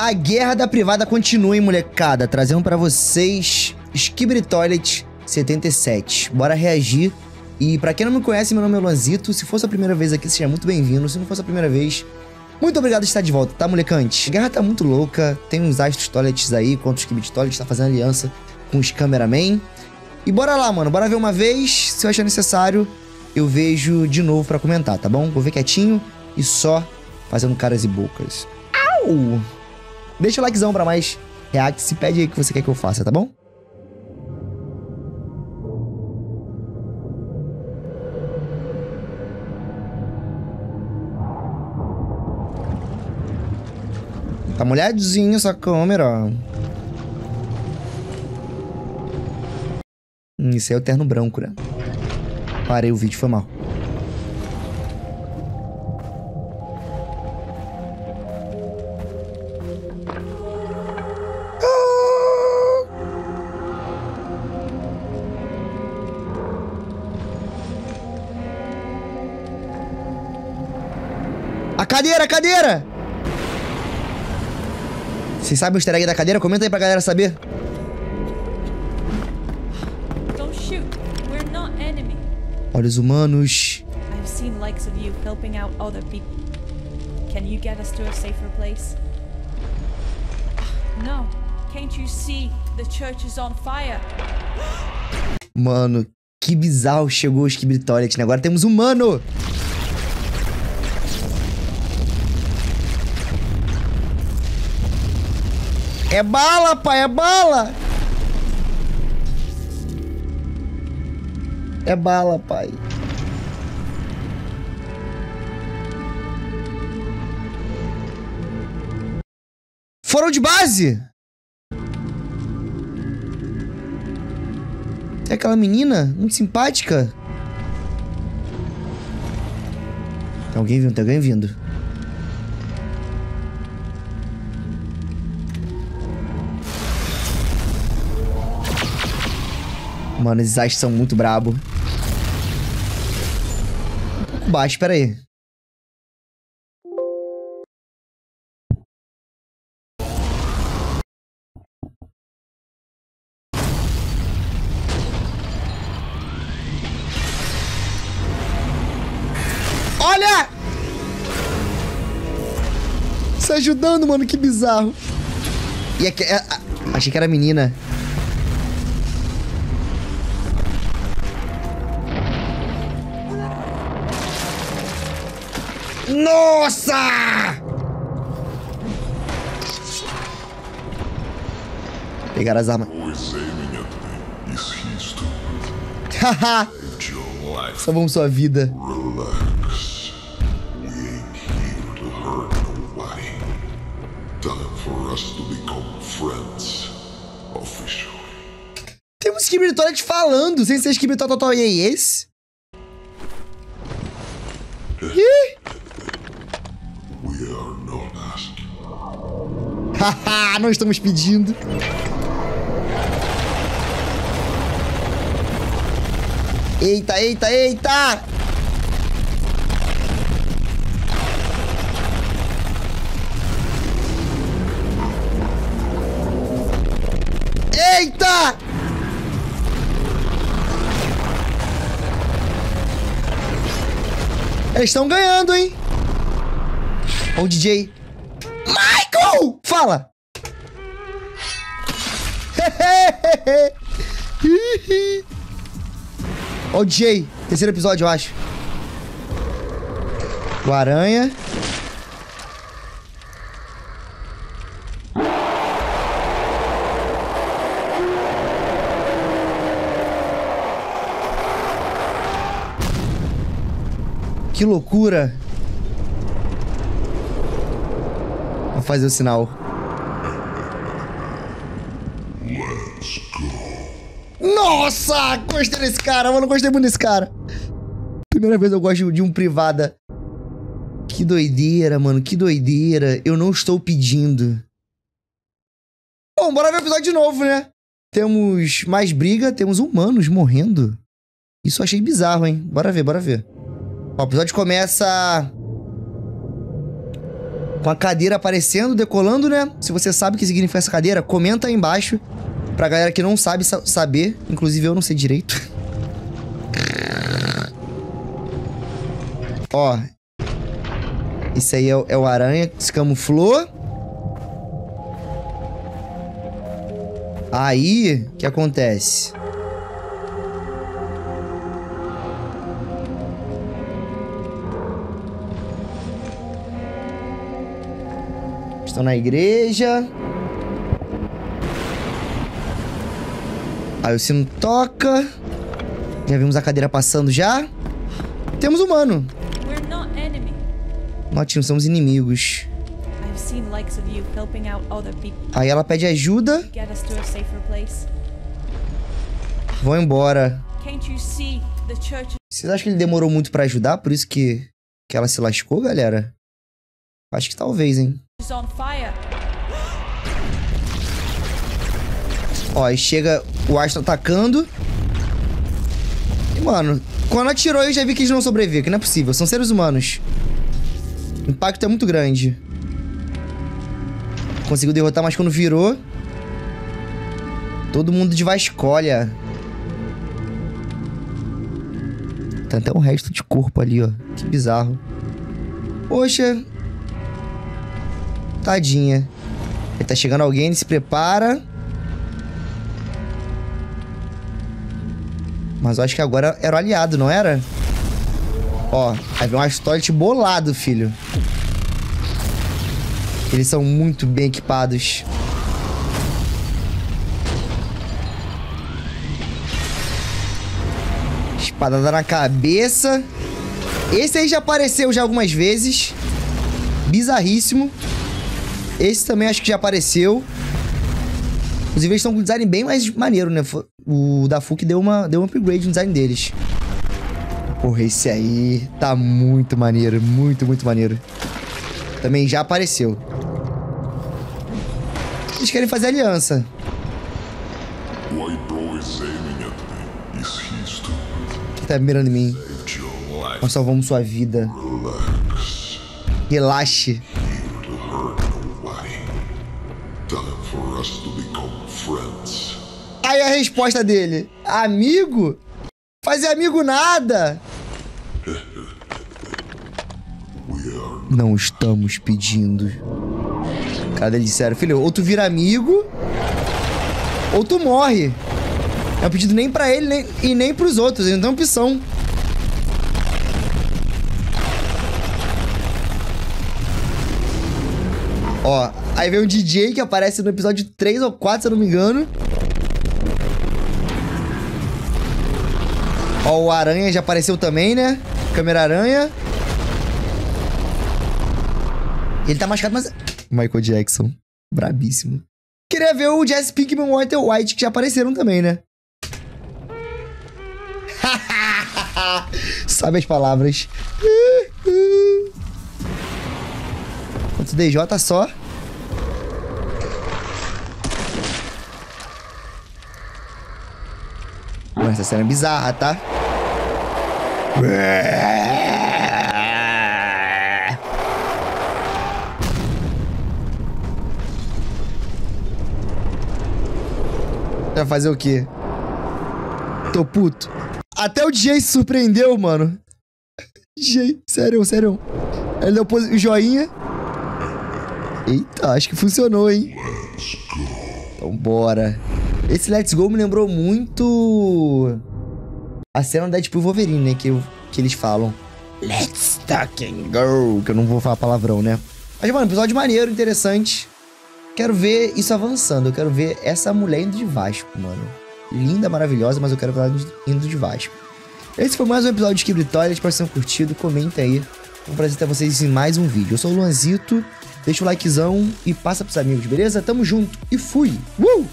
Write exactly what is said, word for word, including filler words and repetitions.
A guerra da privada continua, hein, molecada? Trazendo pra vocês Skibidi Toilet setenta e sete. Bora reagir. E pra quem não me conhece, meu nome é Luanzito. Se fosse a primeira vez aqui, seja muito bem-vindo. Se não fosse a primeira vez, muito obrigado por estar de volta, tá, molecante? A guerra tá muito louca. Tem uns Astro Toilets aí, contra os Skibidi Toilets. Tá fazendo aliança com os Cameraman. E bora lá, mano. Bora ver uma vez. Se eu achar necessário, eu vejo de novo pra comentar, tá bom? Vou ver quietinho e só fazendo caras e bocas. Au! Deixa o likezão pra mais react, se pede aí o que você quer que eu faça, tá bom? Tá molhadinho essa câmera. Hum, isso aí é o terno branco, né? Parei o vídeo, foi mal. A cadeira, a cadeira! Vocês sabem o easter egg da cadeira? Comenta aí pra galera saber. Olha os humanos. Mano, que bizarro chegou o Skibidi Toilet, né? Agora temos humano. É bala, pai, é bala! É bala, pai. Foram de base? É aquela menina muito simpática. Tem alguém vindo, tem alguém vindo. Mano, esses astros são muito brabo. Baixo, pera aí. Olha! Se ajudando, mano, que bizarro. E aqui, é, a, achei que era menina. Nossa! Pegaram as armas. Haha! Salvamos sua vida. Temos Skibidi Toilet falando, sem ser Skibidi Toilet. E aí, esse? Ih! Haha, não estamos pedindo. Eita, eita, eita! Eita! Eles estão ganhando, hein? Olha o D J. Michael! Fala! Ó o D J. Terceiro episódio, eu acho. O Aranha. Que loucura. Fazer o sinal. Let's go. Nossa! Gostei desse cara, mano. Gostei muito desse cara. Primeira vez eu gosto de um privada. Que doideira, mano. Que doideira. Eu não estou pedindo. Bom, bora ver o episódio de novo, né? Temos mais briga. Temos humanos morrendo. Isso eu achei bizarro, hein? Bora ver, bora ver. Ó, o episódio começa... com a cadeira aparecendo, decolando, né? Se você sabe o que significa essa cadeira, comenta aí embaixo. Pra galera que não sabe sa- saber. Inclusive, eu não sei direito. Ó. Esse aí é o, é o aranha que se camuflou. Aí, o que acontece? Estão na igreja. Aí o sino toca. Já vimos a cadeira passando já. Temos humano. Nós não somos inimigos. Aí ela pede ajuda. Vão embora. Vocês acham que ele demorou muito pra ajudar? Por isso que, que ela se lascou, galera? Acho que talvez, hein? Ó, aí chega o Astro atacando. E, mano, quando atirou eu já vi que eles não sobrevivem. Que não é possível, são seres humanos. O impacto é muito grande. Conseguiu derrotar, mas quando virou... Todo mundo de vascolha. Tem até um resto de corpo ali, ó. Que bizarro. Poxa. Tadinha. Aí tá chegando alguém, ele se prepara. Mas eu acho que agora era o aliado, não era? Ó, aí vem um Astro Toilet bolado, filho. Eles são muito bem equipados. Espadada na cabeça. Esse aí já apareceu já algumas vezes. Bizarríssimo. Esse também acho que já apareceu. Inclusive, eles estão com um design bem mais maneiro, né? O da F U C deu, uma, deu um upgrade no design deles. Porra, esse aí tá muito maneiro. Muito, muito maneiro. Também já apareceu. Eles querem fazer aliança. Ele tá mirando em mim. Nós salvamos sua vida. Relaxe. Aí a resposta dele. Amigo? Fazer amigo nada. Não estamos pedindo. Cara, eles disseram, filho, ou tu vira amigo, ou tu morre. Não é um pedido nem pra ele nem, e nem pros outros, eles não tem opção. Ó, aí vem um D J que aparece no episódio três ou quatro, se eu não me engano. Ó, o aranha já apareceu também, né? Câmera aranha. Ele tá machucado, mas... Michael Jackson. Brabíssimo. Queria ver o Jesse Pinkman e o Michael White, que já apareceram também, né? Sabe as palavras. Quanto D J só. Mano, essa cena é bizarra, tá? Vai fazer o quê? Tô puto. Até o D J se surpreendeu, mano. D J, sério, sério. Ele deu o joinha. Eita, acho que funcionou, hein? Então bora. Esse Let's Go me lembrou muito a cena da Deadpool e Wolverine, né? Que, eu, que eles falam Let's fucking go. Que eu não vou falar palavrão, né? Mas, mano, episódio maneiro, interessante. Quero ver isso avançando. Eu quero ver essa mulher indo de Vasco, mano. Linda, maravilhosa, mas eu quero ver ela indo de Vasco. Esse foi mais um episódio de Skibidi Toilet. Espero que vocês tenham curtido. Comenta aí. Foi um prazer ter vocês em mais um vídeo. Eu sou o Luanzito. Deixa o likezão e passa pros amigos, beleza? Tamo junto. E fui! Uh!